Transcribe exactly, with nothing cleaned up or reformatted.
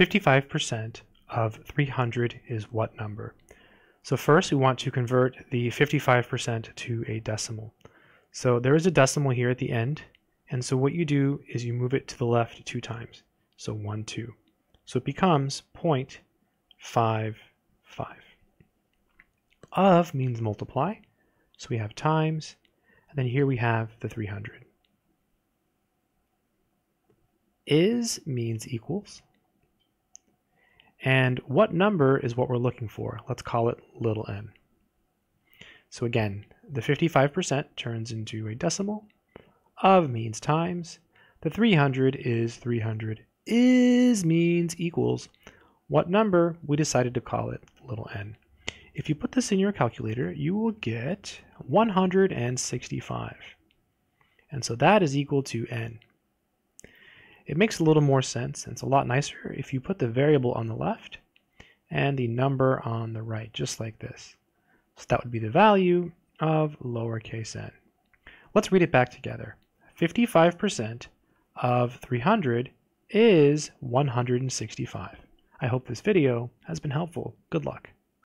fifty-five percent of three hundred is what number? So first we want to convert the fifty-five percent to a decimal. So there is a decimal here at the end, and so what you do is you move it to the left two times. So one, two. So it becomes zero point five five. Of means multiply. So we have times, and then here we have the three hundred. Is means equals. And what number is what we're looking for? Let's call it little n. So again, the fifty-five percent turns into a decimal. Of means times. The three hundred is three hundred. Is means equals. What number? We decided to call it little n. If you put this in your calculator, you will get one hundred sixty-five. And so that is equal to n. It makes a little more sense, and it's a lot nicer if you put the variable on the left and the number on the right, just like this. So that would be the value of lowercase n. Let's read it back together. fifty-five percent of three hundred is one hundred sixty-five. I hope this video has been helpful. Good luck.